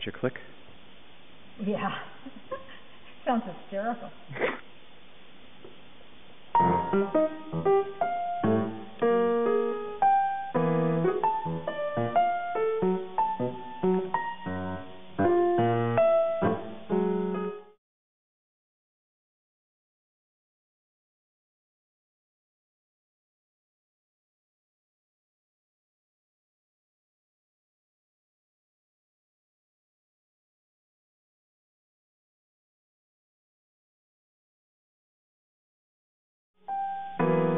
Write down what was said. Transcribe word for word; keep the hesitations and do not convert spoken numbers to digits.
Got your click? Yeah. Sounds hysterical. Thank you.